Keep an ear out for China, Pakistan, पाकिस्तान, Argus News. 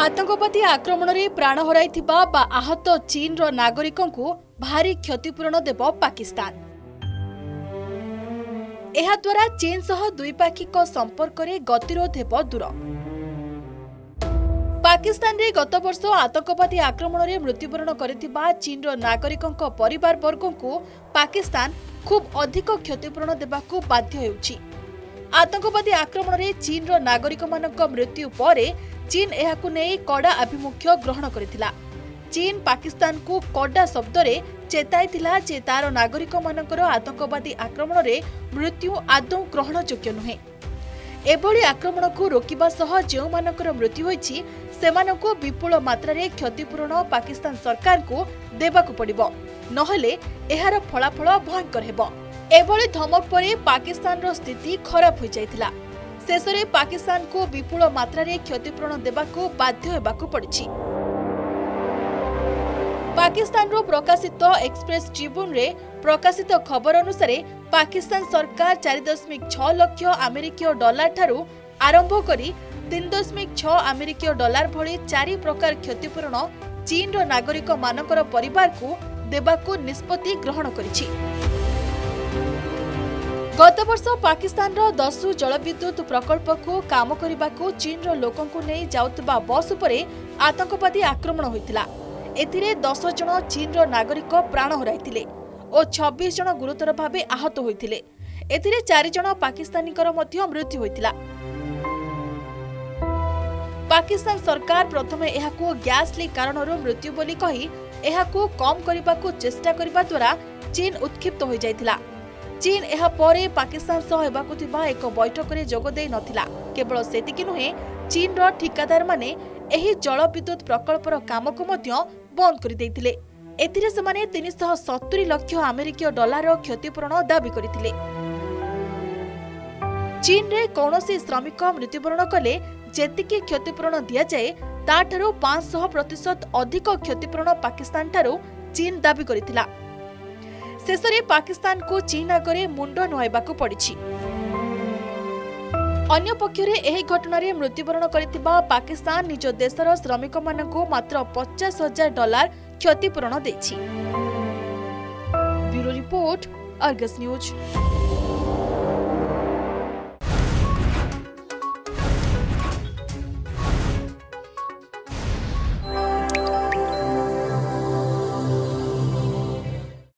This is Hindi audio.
आतंकवादी आक्रमण में प्राण हर आहत चीन रो नागरिकों को भारी क्षतिपूरण देव पाकिस्तान। एहा द्वारा चीन सह द्विपाक्षिक संपर्क में गतिरोध हेब दूर। पाकिस्तान रे गत वर्ष आतंकवादी आक्रमण में मृत्युवरण करिथिबा चीन रो नागरिकों परिवार वर्गों को पाकिस्तान खूब अधिक क्षतिपूरण देबाकू बाध्य हेउछि। आतंकवादी आक्रमण में चीन रो नागरिक मानक मृत्यु पर चीन एहाकू नेई कड़ा आभिमुख्य ग्रहण करिथिला। चीन पाकिस्तान को कड़ा शब्द में चेताईला जे तार नागरिक मानकर आतंकवादी आक्रमण में मृत्यु आदौ ग्रहणयोग्य नुहे। एभली आक्रमण को रोकवा सह जो मानकर मृत्यु होइछि सेमानकु विपुल मात्रा रे क्षतिपूरण पाकिस्तान सरकार को देबाकु पड़िबो, नहले एहार फलाफल भयंकर हेबो। एभली धमक परे पाकिस्तान रो स्थिति खराब हो जाइतिला। शेष रे पाकिस्तान को विपुल मात्रा रे क्षतिपूरण देबाकु बाध्य हेबाकु पड़िछि। पाकिस्तान रो प्रकाशित एक्सप्रेस ट्रिब्यून रे प्रकाशित खबर अनुसार पाकिस्तान सरकार 4.6 लाख अमेरिकीय डॉलर ठारू आरंभ करी 3.6 अमेरिकीय डॉलर भली 4 प्रकार क्षतिपूरण चीन रो नागरिक मानकर परिवार को देबाकू निष्पत्ति ग्रहण करिछि। गत वर्ष पाकिस्तान रो 10 जलविद्युत प्रकल्प को काम करिबाकू चीन रो लोकन को नै जाउतबा बस उपरे आतंकवादी आक्रमण होइतिला। एथिरे 10 जन चीन रो नागरिक प्राण हराइतिले और 26 जन गुरुतर भाव आहत होइतिले। एथिरे 4 जन पाकिस्तानी कर मध्य मृत्यु होइतिला। पाकिस्तान सरकार प्रथमे एहाकू गैस लीक कारणरो मृत्यु बोली कही एहाकू कम करिबाकू चेष्टा करिबा द्वारा चीन उत्क्षिप्त होई जाइतिला। चीन एहा परे पाकिस्तान सह हेबाकू थिबा एक बैठक रे जोग देई नथिला। केवल सेतिकी नुहे, चीन रो ठिकादार माने एही जलविद्युत प्रकल्पर काम को मध्य बंद करि देइतिले। एथिरे समाने 370 लाख अमेरिकीय डॉलर क्षतिपूरण दाबी करथिले। चीन रे कोनोसी श्रमिक मृत्युवरण कले जेतिकी क्षतिपूरण दिया जाए ताठारू 500% अधिक क्षतिपूरण पाकिस्तान ठारू चीन दाबी करथिला। शेषरे पाकिस्तान को चीन आगे मुंड नुआइबाकू पड़िछि। अन्य पक्षरे एही घटनारे मृत्युवरण करिथिबा पाकिस्तान निज देशर श्रमिक मानकू मात्र 50,000 डॉलर क्षतिपूरण देछि। Bureau report, Argus news.